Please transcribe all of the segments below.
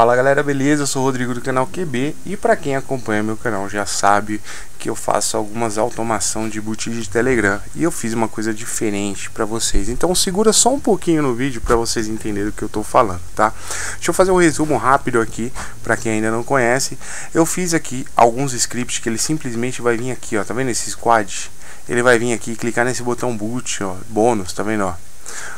Fala galera, beleza? Eu sou o Rodrigo do canal QB e para quem acompanha meu canal já sabe que eu faço algumas automação de boot de Telegram e eu fiz uma coisa diferente para vocês, então segura só um pouquinho no vídeo para vocês entenderem o que eu tô falando, tá? Deixa eu fazer um resumo rápido aqui para quem ainda não conhece. Eu fiz aqui alguns scripts que ele simplesmente vai vir aqui, ó, tá vendo esse squad? Ele vai vir aqui, clicar nesse botão boot, ó, bônus, tá vendo, ó?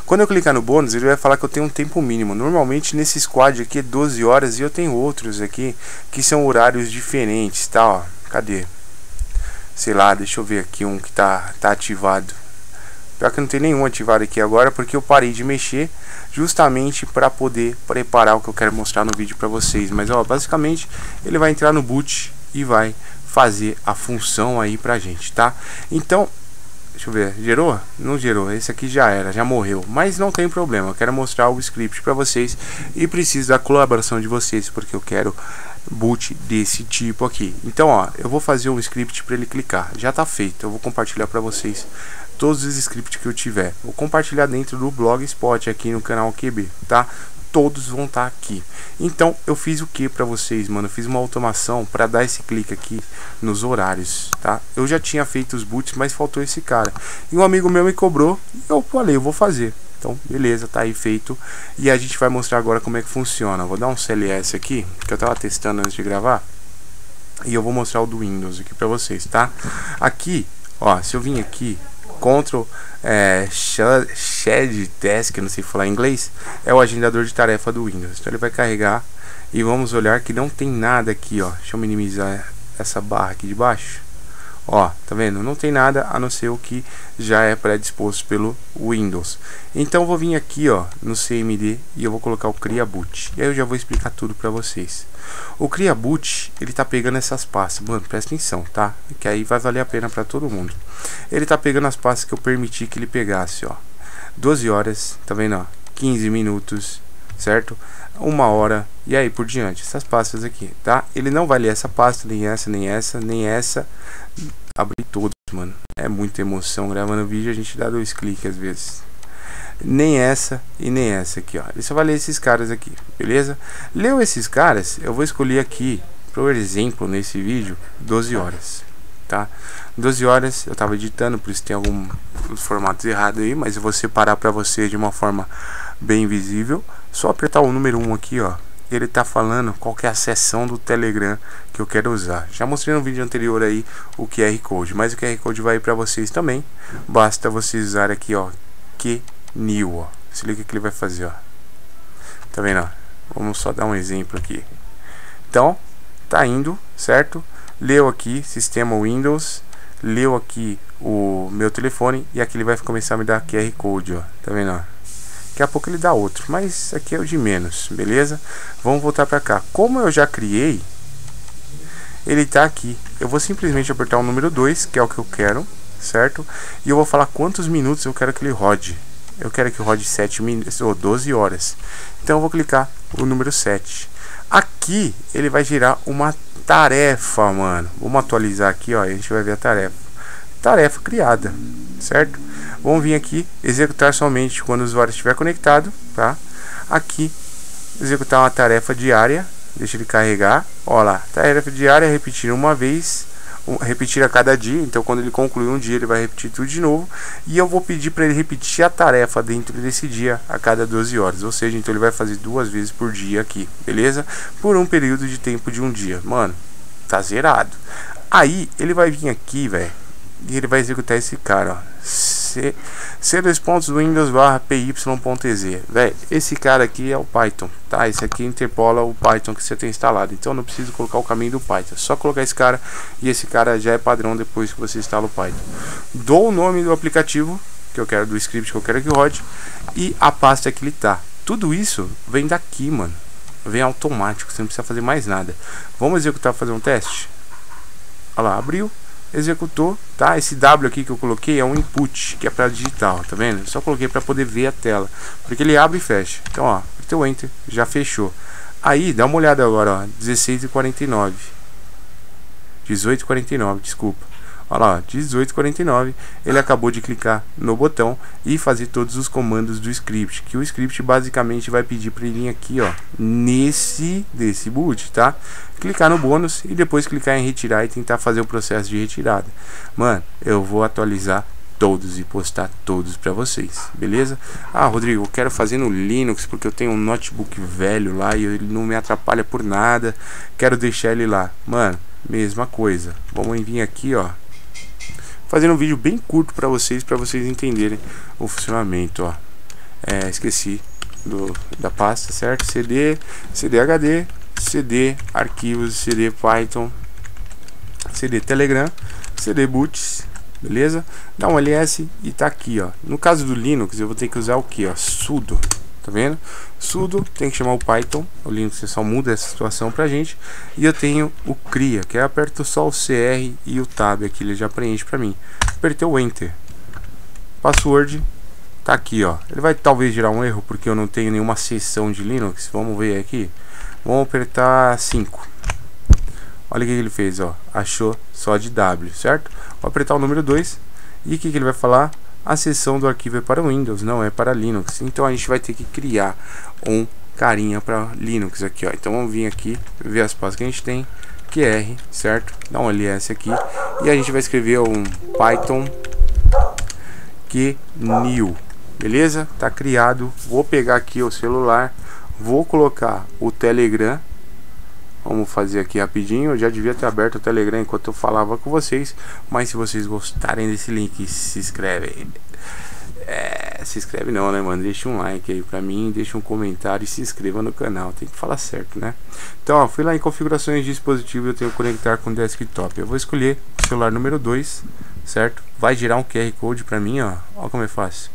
Quando eu clicar no bônus, ele vai falar que eu tenho um tempo mínimo. Normalmente nesse squad aqui é 12 horas e eu tenho outros aqui que são horários diferentes, tá? Ó, cadê? Sei lá, deixa eu ver aqui um que tá ativado. Pior que não tem nenhum ativado aqui agora, porque eu parei de mexer justamente para poder preparar o que eu quero mostrar no vídeo para vocês. Mas ó, basicamente ele vai entrar no boot e vai fazer a função aí pra gente, tá? Então, deixa eu ver, gerou? Não gerou, esse aqui já era, já morreu, mas não tem problema. Eu quero mostrar o script para vocês e preciso da colaboração de vocês, porque eu quero boot desse tipo aqui. Então ó, eu vou fazer um script para ele clicar, já tá feito. Eu vou compartilhar para vocês todos os scripts que eu tiver, vou compartilhar dentro do blogspot aqui no canal QB, tá? Todos vão estar aqui. Então eu fiz o que para vocês, mano? Eu fiz uma automação para dar esse clique aqui nos horários, tá? Eu já tinha feito os boots, mas faltou esse cara. E um amigo meu me cobrou e eu falei, eu vou fazer. Então beleza, tá aí feito. E a gente vai mostrar agora como é que funciona. Eu vou dar um CLS aqui, que eu tava testando antes de gravar. E eu vou mostrar o do Windows aqui para vocês, tá? Aqui, ó, se eu vim aqui, Ctrl Shared Task, não sei falar em inglês, é o agendador de tarefa do Windows. Então ele vai carregar e vamos olhar que não tem nada aqui, ó. Deixa eu minimizar essa barra aqui de baixo. Ó, tá vendo? Não tem nada a não ser o que já é predisposto pelo Windows. Então eu vou vir aqui, ó, no CMD e eu vou colocar o Cria Boot. E aí eu já vou explicar tudo pra vocês. O Cria Boot, ele tá pegando essas pastas. Mano, presta atenção, tá? Que aí vai valer a pena pra todo mundo. Ele tá pegando as pastas que eu permiti que ele pegasse, ó. 12 horas, tá vendo, ó? 15 minutos, certo? 1 hora e aí por diante, essas pastas aqui, tá? Ele não vai ler essa pasta, nem essa, nem essa, nem essa. Abri todos, mano. É muita emoção gravando vídeo, a gente dá 2 cliques às vezes. Nem essa e nem essa aqui, ó. Ele só vai ler esses caras aqui, beleza? Leu esses caras, eu vou escolher aqui, por exemplo, nesse vídeo, 12 horas, tá? 12 horas, eu tava editando, por isso tem alguns formatos errados aí, mas eu vou separar pra você de uma forma bem visível. Só apertar o número 1 aqui, ó. Ele tá falando qual que é a seção do Telegram que eu quero usar. Já mostrei no vídeo anterior aí o QR Code, mas o QR Code vai para vocês também. Basta vocês usarem aqui, ó, QNew, ó. Se liga o que ele vai fazer, ó. Tá vendo, ó? Vamos só dar um exemplo aqui. Então, tá indo, certo? Leu aqui sistema Windows, leu aqui o meu telefone e aqui ele vai começar a me dar QR Code, ó. Tá vendo, ó? Daqui a pouco ele dá outro, mas aqui é o de menos, beleza? Vamos voltar pra cá. Como eu já criei, ele tá aqui. Eu vou simplesmente apertar o número 2, que é o que eu quero, certo? E eu vou falar quantos minutos eu quero que ele rode. Eu quero que rode 7 minutos, ou 12 horas. Então eu vou clicar o número 7. Aqui ele vai gerar uma tarefa, mano. Vamos atualizar aqui, ó, e a gente vai ver a tarefa. Tarefa criada, certo? Vamos vir aqui, executar somente quando o usuário estiver conectado, tá? Aqui, executar uma tarefa diária, deixa ele carregar, ó lá, tarefa diária, repetir uma vez, repetir a cada dia, então quando ele concluir um dia ele vai repetir tudo de novo, e eu vou pedir para ele repetir a tarefa dentro desse dia a cada 12 horas, ou seja, então ele vai fazer 2 vezes por dia aqui, beleza? Por um período de tempo de 1 dia, mano, tá zerado. Aí, ele vai vir aqui, velho, e ele vai executar esse cara, ó, c2.windows/py.ez. Véi, esse cara aqui é o Python, tá? Esse aqui interpola o Python que você tem instalado, então não preciso colocar o caminho do Python, é só colocar esse cara e esse cara já é padrão depois que você instala o Python. Dou o nome do aplicativo que eu quero, do script que eu quero que rode e a pasta que ele tá. Tudo isso vem daqui, mano, vem automático, você não precisa fazer mais nada. Vamos executar, fazer um teste. Olha lá, abriu, executou, tá? Esse W aqui que eu coloquei é um input, que é para digital, tá vendo? Eu só coloquei para poder ver a tela, porque ele abre e fecha. Então, ó, apertou Enter, já fechou. Aí, dá uma olhada agora, ó, 16h49. 18h49, desculpa. Olha lá, 18:49, ele acabou de clicar no botão e fazer todos os comandos do script, que o script basicamente vai pedir para ele aqui, ó, nesse desse boot, tá? Clicar no bônus e depois clicar em retirar e tentar fazer o processo de retirada. Mano, eu vou atualizar todos e postar todos para vocês, beleza? Ah, Rodrigo, eu quero fazer no Linux porque eu tenho um notebook velho lá e ele não me atrapalha por nada, quero deixar ele lá. Mano, mesma coisa, vamos vir aqui, ó, fazendo um vídeo bem curto para vocês entenderem o funcionamento, ó. É, esqueci da pasta, certo? CD, CD HD, CD arquivos, CD Python, CD Telegram, CD boots. Beleza? Dá um ls e tá aqui, ó. No caso do Linux, eu vou ter que usar o que, ó? Sudo. Tá vendo? Sudo, tem que chamar o Python. O Linux só muda essa situação pra gente. E eu tenho o cria, que é aperto só o CR e o tab aqui, ele já preenche pra mim. Apertei o enter. Password tá aqui, ó. Ele vai talvez gerar um erro porque eu não tenho nenhuma seção de Linux. Vamos ver aqui. Vamos apertar 5. Olha o que ele fez, ó. Achou só de W, certo? Vou apertar o número 2. E o que ele vai falar? A seção do arquivo é para Windows, não é para Linux. Então a gente vai ter que criar um carinha para Linux aqui, ó. Então vamos vir aqui, ver as pastas que a gente tem. QR, certo? Dá um ls aqui. E a gente vai escrever um Python QNew. Beleza? Tá criado. Vou pegar aqui o celular. Vou colocar o Telegram. Vamos fazer aqui rapidinho. Eu já devia ter aberto o Telegram enquanto eu falava com vocês, mas se vocês gostarem desse link, se inscreve. Se inscreve não, né, mano? Deixa um like aí pra mim, deixa um comentário e se inscreva no canal. Tem que falar certo, né? Então, ó, fui lá em configurações de dispositivo, eu tenho que conectar com desktop. Eu vou escolher o celular número 2, certo? Vai gerar um QR Code pra mim, ó. Olha como é fácil.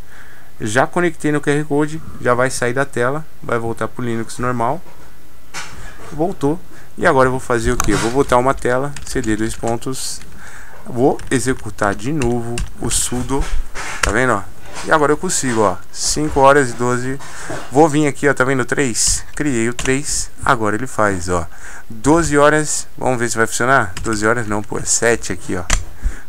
Já conectei no QR Code, já vai sair da tela, vai voltar pro Linux normal. Voltou. E agora eu vou fazer o que? Vou botar uma tela, cd 2 pontos, vou executar de novo o sudo, tá vendo, ó? E agora eu consigo, ó, 5 horas e 12. Vou vir aqui, ó, tá vendo? 3, criei o 3, agora ele faz, ó, 12 horas. Vamos ver se vai funcionar. 12 horas não, pô, é 7 aqui, ó.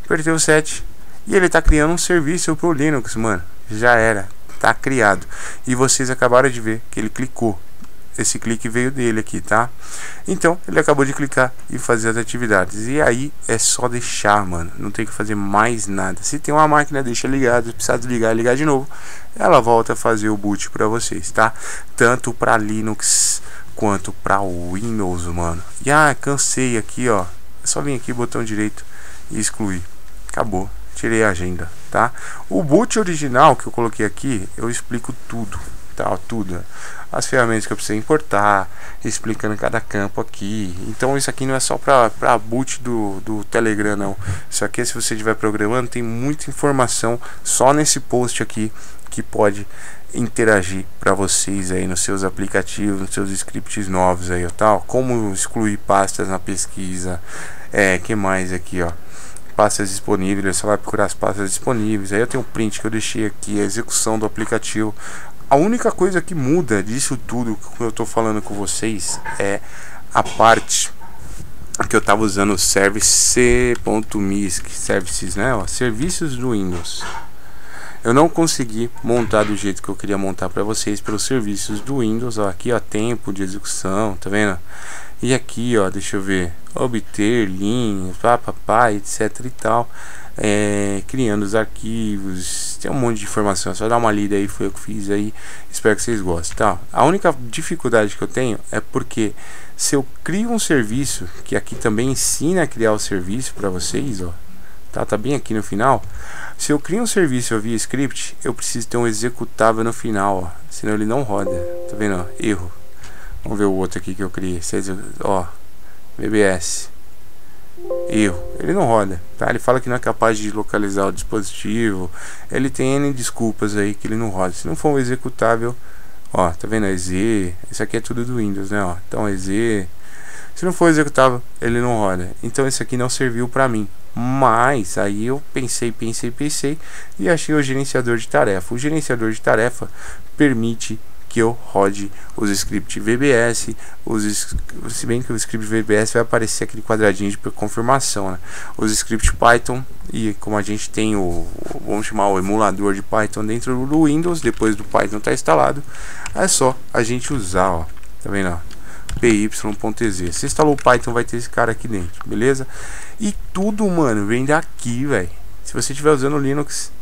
Apertei o 7 e ele tá criando um serviço pro Linux, mano. Já era, tá criado. E vocês acabaram de ver que ele clicou. Esse clique veio dele aqui, tá? Então, ele acabou de clicar e fazer as atividades. E aí, é só deixar, mano. Não tem que fazer mais nada. Se tem uma máquina, deixa ligado. Se precisar desligar e ligar de novo, ela volta a fazer o boot pra vocês, tá? Tanto pra Linux quanto pra Windows, mano. E, ah, cansei aqui, ó. É só vir aqui, botão direito e excluir. Acabou. Tirei a agenda, tá? O boot original que eu coloquei aqui, eu explico tudo. Tudo, as ferramentas que eu preciso importar, explicando cada campo aqui. Então isso aqui não é só para boot do Telegram, não. Isso aqui, se você estiver programando, tem muita informação só nesse post aqui que pode interagir para vocês aí nos seus aplicativos, nos seus scripts novos aí, ó, tal. Como excluir pastas na pesquisa, que mais aqui, ó. Pastas disponíveis, você vai procurar as pastas disponíveis. Aí eu tenho um print que eu deixei aqui, a execução do aplicativo. A única coisa que muda disso tudo que eu tô falando com vocês é a parte que eu tava usando o service.misc, services, né? Ó, serviços do Windows. Eu não consegui montar do jeito que eu queria montar para vocês pelos serviços do Windows. Ó, aqui, ó, tempo de execução, tá vendo? E aqui, ó, deixa eu ver, obter linha, papapá, etc e tal. Criando os arquivos, tem um monte de informação, só dá uma lida aí, foi eu que fiz aí, espero que vocês gostem, tá? A única dificuldade que eu tenho é porque se eu crio um serviço, que aqui também ensina a criar o serviço para vocês, ó, tá bem aqui no final. Se eu crio um serviço via script, eu preciso ter um executável no final, ó, senão ele não roda, tá vendo, ó, erro. Vamos ver o outro aqui que eu criei, ó, VBS. Erro, ele não roda, tá? Ele fala que não é capaz de localizar o dispositivo. Ele tem N desculpas aí que ele não roda. Se não for um executável, ó, tá vendo? EZ, isso aqui é tudo do Windows, né? Ó, então EZ, se não for executável, ele não roda. Então isso aqui não serviu pra mim. Mas aí eu pensei e achei o gerenciador de tarefa. O gerenciador de tarefa permite que eu rode os scripts VBS, se bem que o script VBS vai aparecer aquele quadradinho de confirmação, né? Os scripts Python, e como a gente tem vamos chamar o emulador de Python dentro do Windows, depois do Python tá instalado, é só a gente usar, ó, tá vendo, ó? py.tz. Se instalou o Python, vai ter esse cara aqui dentro, beleza? E tudo, mano, vem daqui, velho. Se você estiver usando o Linux,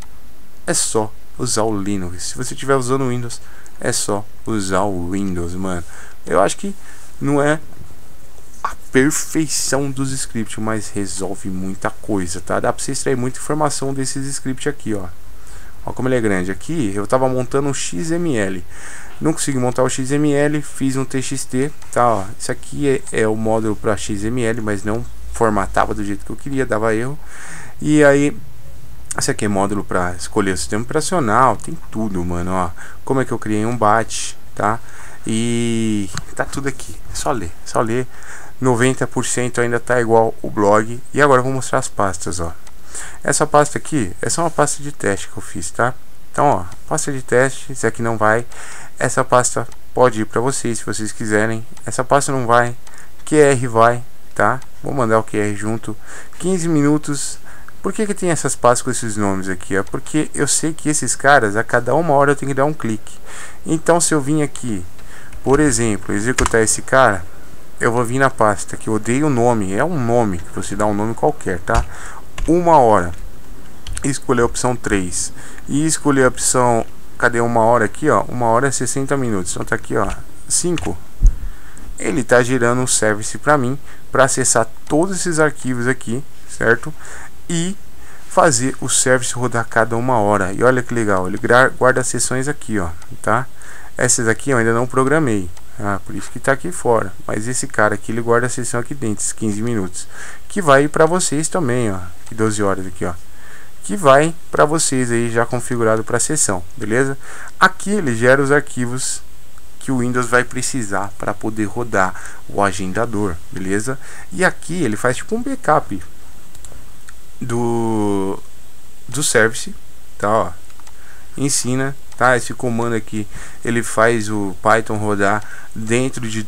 é só usar o Linux. Se você estiver usando o Windows, é só usar o Windows, mano. Eu acho que não é a perfeição dos scripts, mas resolve muita coisa, tá? Dá pra você extrair muita informação desses scripts aqui, ó. Olha como ele é grande. Aqui eu tava montando um XML, não consegui montar o XML, fiz um TXT, tá, ó. Isso aqui é o módulo para XML, mas não formatava do jeito que eu queria, dava erro. E aí esse aqui é módulo para escolher o sistema operacional, tem tudo, mano, ó. Como é que eu criei um batch, tá? E tá tudo aqui, é só ler, só ler. 90% ainda tá igual o blog. E agora eu vou mostrar as pastas, ó. Essa pasta aqui é só uma pasta de teste que eu fiz, tá? Então, ó, pasta de teste, isso aqui não vai. Essa pasta pode ir para vocês, se vocês quiserem. Essa pasta não vai. QR vai, tá? Vou mandar o QR junto. 15 minutos. Por que que tem essas pastas com esses nomes aqui? É porque eu sei que esses caras, a cada uma hora eu tenho que dar um clique. Então, se eu vim aqui, por exemplo, executar esse cara, eu vou vir na pasta que eu odeio o nome. É um nome, que você dá um nome qualquer, tá? Uma hora, escolher a opção 3 e escolher a opção, cadê uma hora aqui, ó? Uma hora é 60 minutos, então tá aqui, ó, 5. Ele tá gerando um service para mim, para acessar todos esses arquivos aqui, certo? E fazer o service rodar cada uma hora. E olha que legal, ele guarda as sessões aqui, ó, tá? Essas aqui eu ainda não programei. Ah, por isso que tá aqui fora. Mas esse cara aqui, ele guarda a sessão aqui dentro, esses 15 minutos, que vai para vocês também, ó. 12 horas aqui, ó, que vai para vocês aí já configurado para sessão, beleza? Aqui ele gera os arquivos que o Windows vai precisar para poder rodar o agendador, beleza? E aqui ele faz tipo um backup do service, tá, ó. Ensina, tá? Esse comando aqui, ele faz o Python rodar dentro de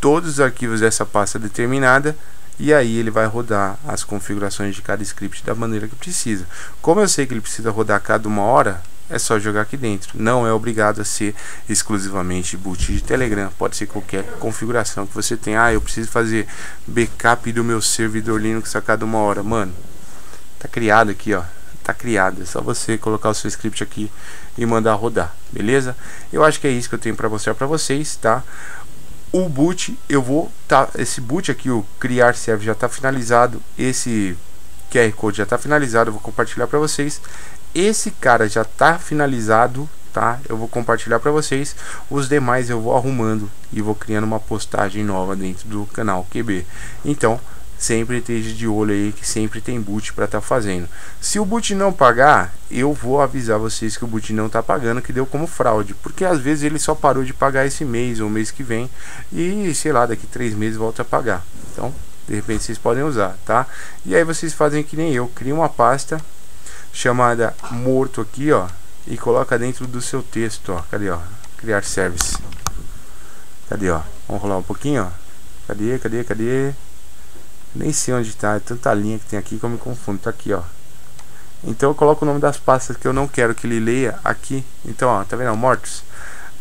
todos os arquivos dessa pasta determinada, e aí ele vai rodar as configurações de cada script da maneira que precisa. Como eu sei que ele precisa rodar a cada uma hora, é só jogar aqui dentro. Não é obrigado a ser exclusivamente boot de Telegram, pode ser qualquer configuração que você tenha. Ah, eu preciso fazer backup do meu servidor Linux a cada uma hora, mano, tá criado aqui, ó. Tá criado, é só você colocar o seu script aqui e mandar rodar, beleza? Eu acho que é isso que eu tenho para mostrar para vocês, tá? O boot, eu vou, tá, esse boot aqui, o criar serve já tá finalizado, esse QR Code já tá finalizado, eu vou compartilhar para vocês. Esse cara já tá finalizado, tá? Eu vou compartilhar para vocês. Os demais eu vou arrumando e vou criando uma postagem nova dentro do canal QB. Então, sempre esteja de olho aí, que sempre tem boot para estar fazendo. Se o boot não pagar, eu vou avisar vocês que o boot não tá pagando, que deu como fraude, porque às vezes ele só parou de pagar esse mês ou mês que vem, e sei lá, daqui 3 meses volta a pagar. Então, de repente vocês podem usar, tá? E aí vocês fazem que nem eu, cria uma pasta chamada morto aqui, ó, e coloca dentro do seu texto, ó. Cadê, ó? Criar service. Cadê, ó? Vamos rolar um pouquinho, ó. Cadê? Nem sei onde tá, é tanta linha que tem aqui que eu me confundo, tá aqui, ó. Então eu coloco o nome das pastas que eu não quero que ele leia aqui. Então, ó, tá vendo, mortos?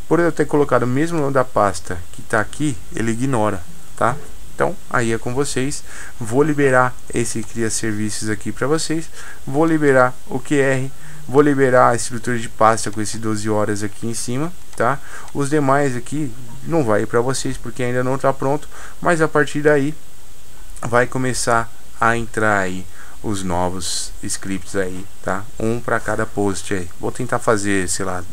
Por eu ter colocado o mesmo nome da pasta que tá aqui, ele ignora, tá? Então, aí é com vocês. Vou liberar esse cria serviços aqui pra vocês. Vou liberar o QR. Vou liberar a estrutura de pasta com esses 12 horas aqui em cima, tá? Os demais aqui não vai pra vocês porque ainda não tá pronto. Mas a partir daí vai começar a entrar aí os novos scripts aí, tá? Um para cada post aí. Vou tentar fazer, sei lá,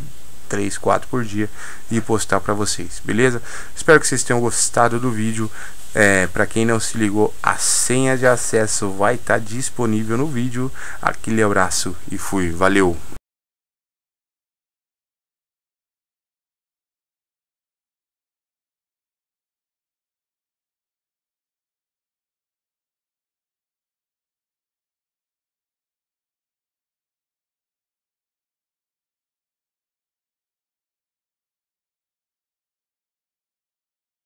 3, 4 por dia e postar para vocês, beleza? Espero que vocês tenham gostado do vídeo. Para quem não se ligou, a senha de acesso vai estar disponível no vídeo. Aquele abraço e fui, valeu!